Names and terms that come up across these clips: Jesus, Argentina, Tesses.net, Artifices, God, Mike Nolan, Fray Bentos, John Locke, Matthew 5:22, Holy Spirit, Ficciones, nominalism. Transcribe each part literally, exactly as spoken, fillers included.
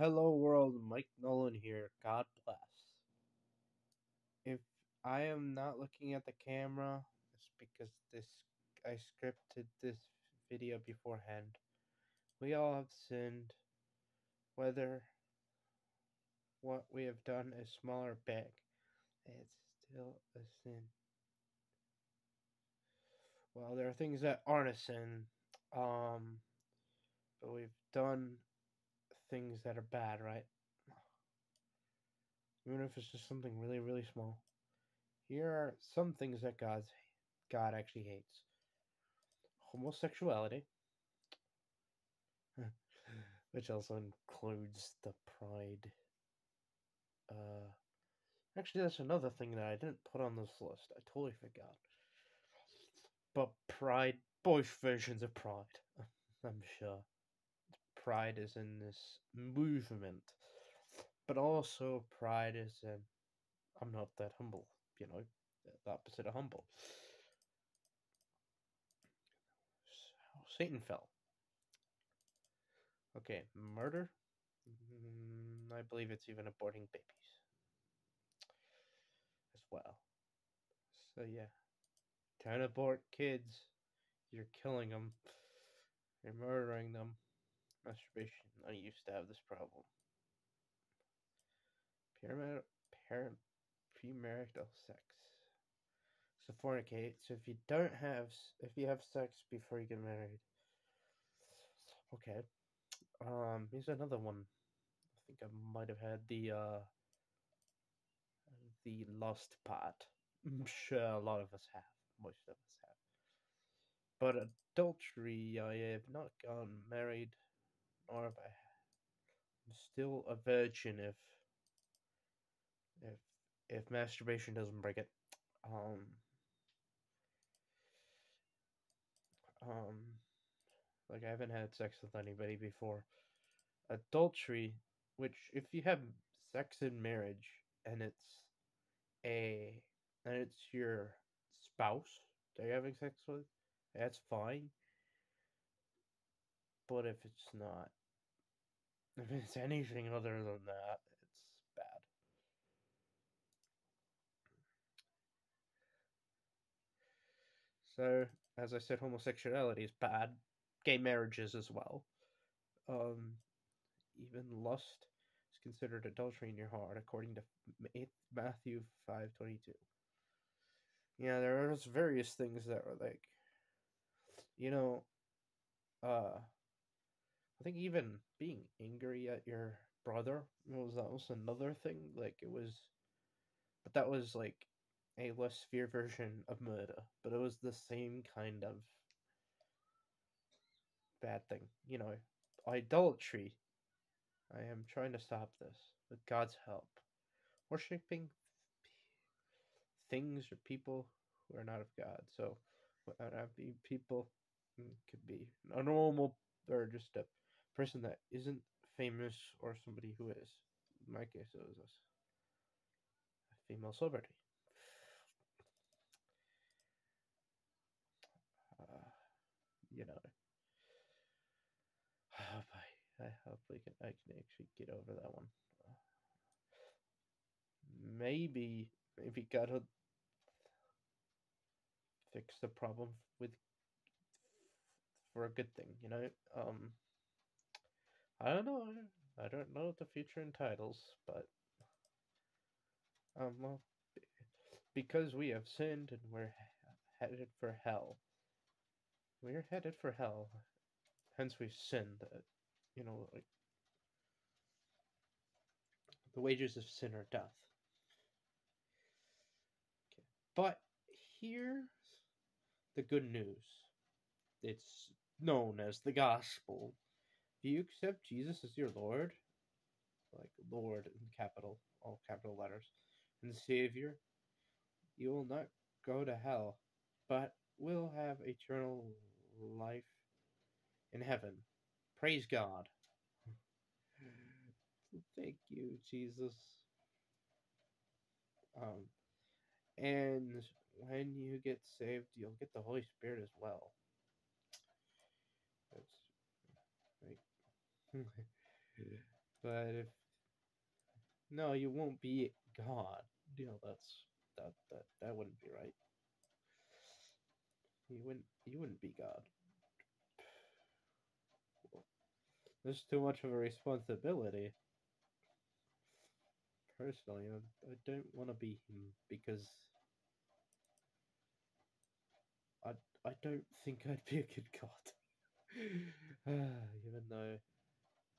Hello world, Mike Nolan here. God bless. If I am not looking at the camera, it's because this I scripted this video beforehand. We all have sinned. Whether what we have done is small or big, it's still a sin. Well, there are things that aren't a sin, um, but we've done things that are bad, right? Even if it's just something really, really small. Here are some things that God's, God actually hates. Homosexuality, which also includes the pride. Uh, actually, that's another thing that I didn't put on this list. I totally forgot. But pride, both versions of pride, I'm sure. Pride is in this movement, but also pride is in, I'm not that humble, you know, the opposite of humble. How Satan fell. Okay, murder. Mm, I believe it's even aborting babies as well. So yeah, don't abort kids. You're killing them. You're murdering them. Masturbation. I used to have this problem. Premarital, parent, premarital sex. So fornicate. So if you don't have, if you have sex before you get married. Okay. Um, here's another one. I think I might have had the, uh, the lust part. I'm sure a lot of us have. Most of us have. But adultery, I have not gone married. Or if I, I'm still a virgin if if if masturbation doesn't break it. Um, um, like I haven't had sex with anybody before. Adultery, which if you have sex in marriage and it's a and it's your spouse that you're having sex with, that's fine. But if it's not. If it's anything other than that, it's bad. So, as I said, homosexuality is bad. Gay marriages as well. Um, even lust is considered adultery in your heart, according to Matthew five twenty-two. Yeah, there are various things that are like, you know, uh, I think even being angry at your brother was that was another thing. Like it was, but that was like a less severe version of murder. But it was the same kind of bad thing, you know. Idolatry. I am trying to stop this with God's help. Worshipping things or people who are not of God. So, people could be a normal or just a person that isn't famous or somebody who is. In my case, it was us. A female celebrity. Uh, you know. Oh, boy. I hope we can, I can actually get over that one. Uh, maybe, maybe God will fix the problem with for a good thing, you know. Um, I don't know. I don't know what the future entitles, but um, well, because we have sinned and we're headed for hell. We're headed for hell. Hence, we've sinned. Uh, you know, like, the wages of sin are death. Okay. But here's the good news. It's known as the gospel. Do you accept Jesus as your Lord? Like Lord in capital, all capital letters, and Savior, you will not go to hell, but will have eternal life in heaven. Praise God. Thank you, Jesus. Um, and when you get saved, you'll get the Holy Spirit as well. That's like But if no, you won't be God. You know, that's that that that wouldn't be right. You wouldn't you wouldn't be God. There's too much of a responsibility. Personally, I, I don't want to be him because I I don't think I'd be a good God. even though,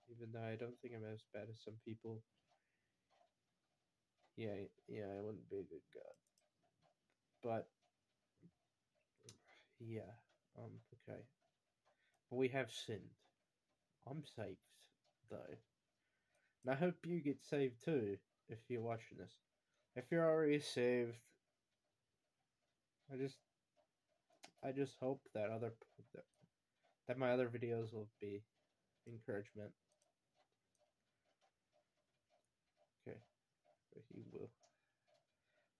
even though I don't think I'm as bad as some people. Yeah, yeah, I wouldn't be a good God. But yeah, um, okay. Well, we have sinned. I'm saved, though. And I hope you get saved, too, if you're watching this. If you're already saved, I just I just hope that other that my other videos will be encouragement. Okay. He will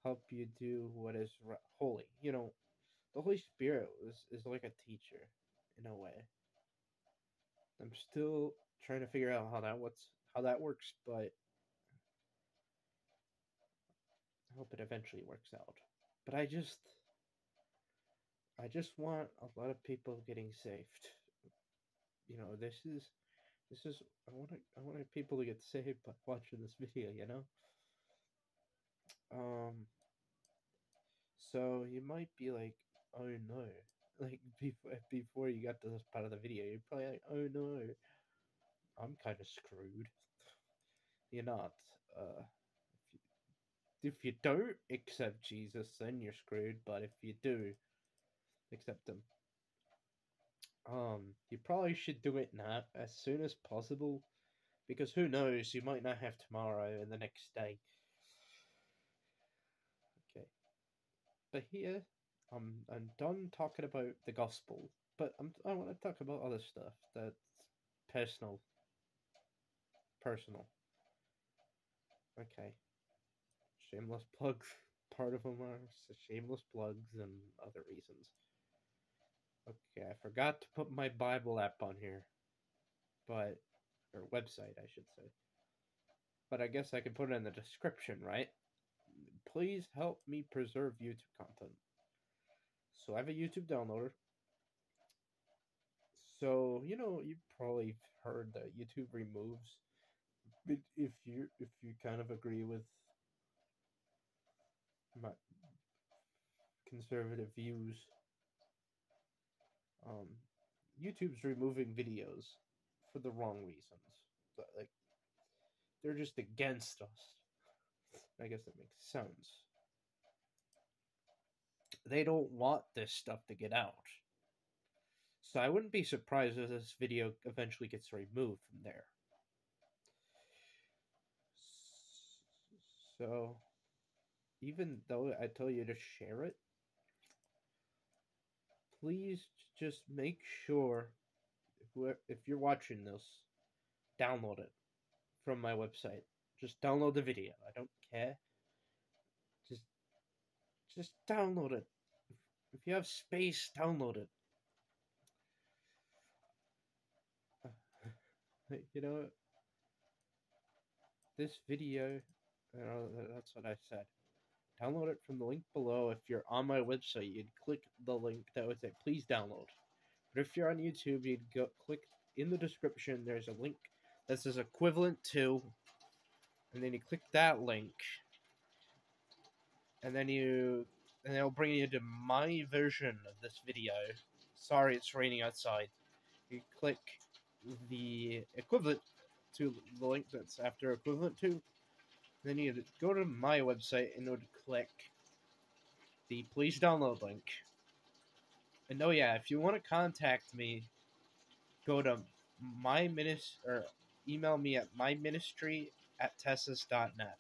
help you do what is right, holy. You know, the Holy Spirit is, is like a teacher, in a way. I'm still trying to figure out how that what's how that works, but I hope it eventually works out. But I just I just want a lot of people getting saved. You know, this is this is I want I want people to get saved by watching this video, you know? Um so you might be like, oh no. Like, before, before you got to this part of the video, you're probably like, oh no, I'm kind of screwed. You're not. Uh, if, you, if you don't accept Jesus, then you're screwed, but if you do accept him, um, you probably should do it now, as soon as possible, because who knows, you might not have tomorrow and the next day. Okay. But here... I'm I'm done talking about the gospel, but I'm I want to talk about other stuff that's personal. Personal. Okay. Shameless plugs. Part of them are shameless plugs and other reasons. Okay, I forgot to put my Bible app on here, but or website I should say. But I guess I can put it in the description, right? Please help me preserve YouTube content. So I have a YouTube downloader. So, you know, you've probably heard that YouTube removes if you if you kind of agree with my conservative views. Um, YouTube's removing videos for the wrong reasons. But, like, they're just against us. I guess that makes sense. They don't want this stuff to get out. So I wouldn't be surprised if this video eventually gets removed from there. So, even though I tell you to share it, please just make sure, if you're watching this, download it from my website. Just download the video. I don't care. Just download it. If you have space, download it. You know, this video, you know, that's what I said. Download it from the link below. If you're on my website, you'd click the link that would say, please download. But if you're on YouTube, you'd go click in the description. There's a link that says equivalent to, and then you click that link. And then you, and they'll bring you to my version of this video. Sorry, it's raining outside. You click the equivalent to the link that's after equivalent to. Then you go to my website and would click the please download link. And oh yeah, if you want to contact me, go to my ministry or email me at my ministry at tesses dot net.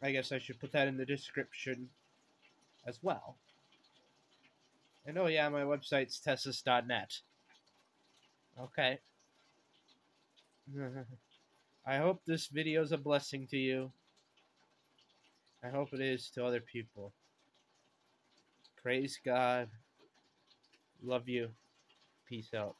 I guess I should put that in the description as well. And oh yeah, my website's Tesses dot net. Okay. I hope this video is a blessing to you. I hope it is to other people. Praise God. Love you. Peace out.